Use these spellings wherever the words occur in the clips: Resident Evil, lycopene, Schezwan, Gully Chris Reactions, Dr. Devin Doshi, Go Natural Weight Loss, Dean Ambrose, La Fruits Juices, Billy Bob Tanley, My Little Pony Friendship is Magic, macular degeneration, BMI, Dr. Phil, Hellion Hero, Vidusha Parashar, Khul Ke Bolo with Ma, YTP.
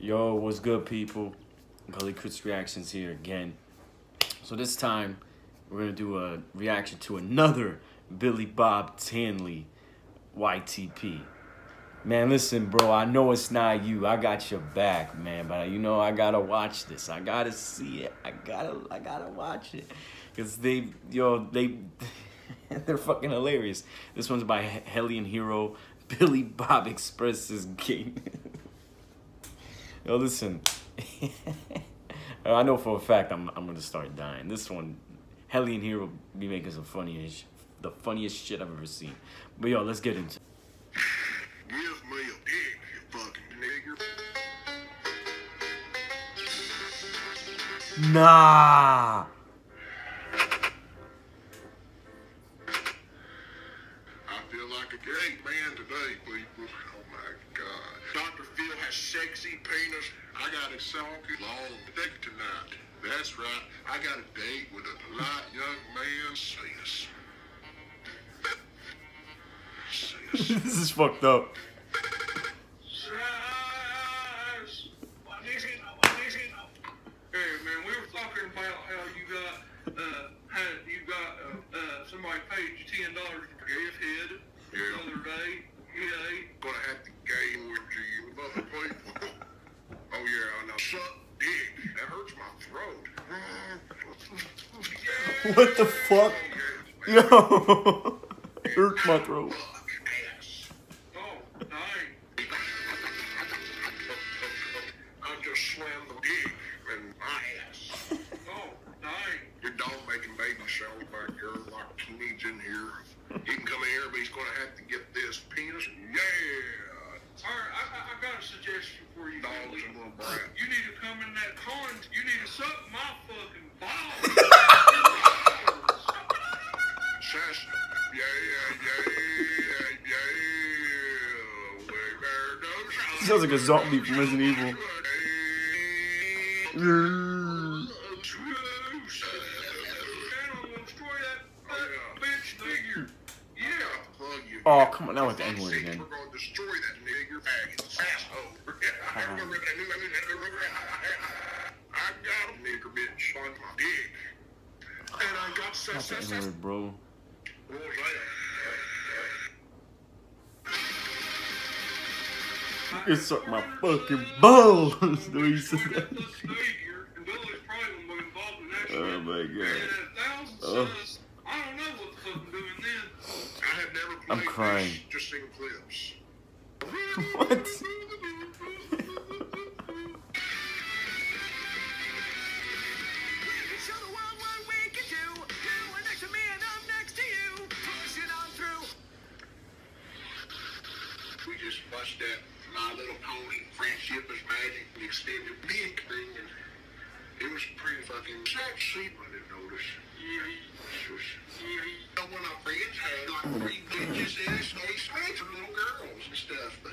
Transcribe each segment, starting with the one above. Yo, what's good, people? Gully Chris Reactions here again. So this time, we're going to do a reaction to another Billy Bob Tanley YTP. Man, listen, bro, I know it's not you. I got your back, man. But, you know, I got to watch this. I got to see it. I gotta watch it. Because they're fucking hilarious. This one's by Hellion Hero. Billy Bob expresses gay. Yo, listen, I know for a fact I'm gonna start dying. This one, Hellion Hero will be making some the funniest shit I've ever seen. But yo, let's get into it. Give me a dick, you fucking nigger. Nah. I feel like a gay man today, people. Oh my God. Dr. Phil has sexy penis. I got a song long dick tonight. That's right. I got a date with a polite young man. Sis. This is fucked up. Sis. Hey man, we were talking about how you got somebody paid you $10 for his head the other day. Yeah, gonna have to game orgy with other people. Oh yeah, I know. Suck dick. That hurts my throat. Yeah. What the fuck? Yeah, yo, it hurts my throat. Yes. Oh, dang. I just slammed the dick in my ass. Oh, dang. Your dog making baby showers back here like teenage in here. He can come in here, but he's gonna have to get this penis. Yeah. All right, I got a suggestion for you. Dogs and little brats. You need to come in that pond. You need to suck my fucking balls. Sash. Yeah. He sounds like a zombie from Resident Evil. Oh, come on, now with the N-word again. Not the N-word, bro. You suck my fucking balls. The way you said that. Oh my God. Oh. I'm crying. Just sing clips. What? We just watched that My Little Pony Friendship is Magic and extended big thing, and it was pretty fucking sexy. I didn't notice. One of my friends had like 3 bitches in his face, little girls and stuff, but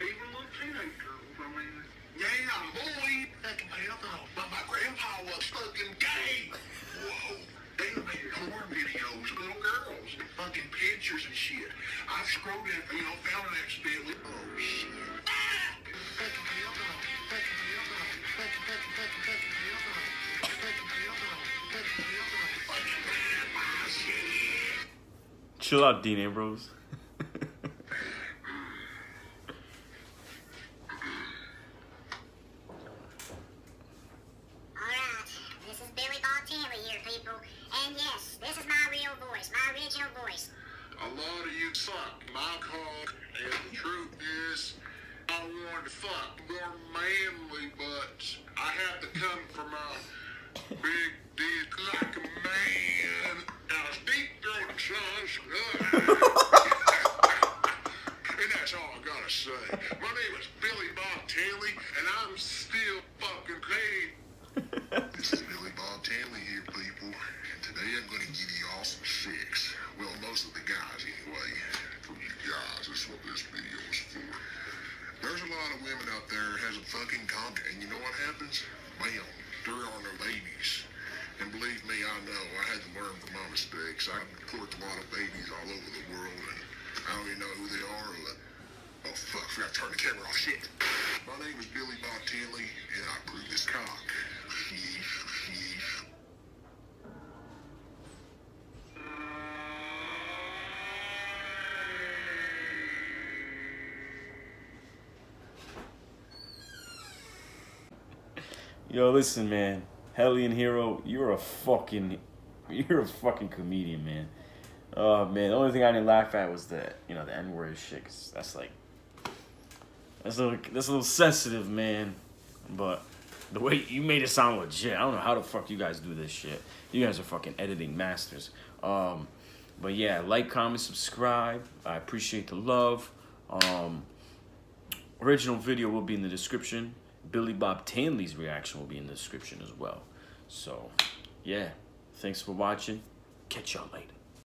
even little teenage girls, I mean, yeah, boy, that can help out. But my grandpa was fucking gay. Whoa, they made porn videos, little girls, and fucking pictures and shit. I scrolled in, you know, found an accidentally. Oh shit. Chill out, Dean Ambrose. This is Billy Bob Tanley here, people. And yes, this is my real voice, my original voice. A lot of you suck my cock, and the truth is, I want to fuck more manly, but I have to come from a big dick like a man. And that's all I gotta say. My name is Billy Bob Tanley, and I'm still fucking paid. This is Billy Bob Tanley here, people. And today I'm gonna give you all some sex. Well, most of the guys, anyway. For you guys, that's what this video is for. There's a lot of women out there has a fucking cock, and you know what happens? Bam, there are no ladies. And believe me, I know, I had to learn from my mistakes. I've courted a lot of babies all over the world, and I don't even know who they are. Oh, fuck, I forgot to turn the camera off. Shit. My name is Billy Bob Tanley, and I brew this cock. Yo, listen, man. Hellion Hero, you're a fucking comedian, man. Oh man, the only thing I didn't laugh at was the, you know, the N-word shit. 'Cause that's a little sensitive, man. But the way you made it sound legit, I don't know how the fuck you guys do this shit. You guys are fucking editing masters. But yeah, like, comment, subscribe. I appreciate the love. Original video will be in the description. Billy Bob Tanley's reaction will be in the description as well. So yeah, thanks for watching. Catch y'all later.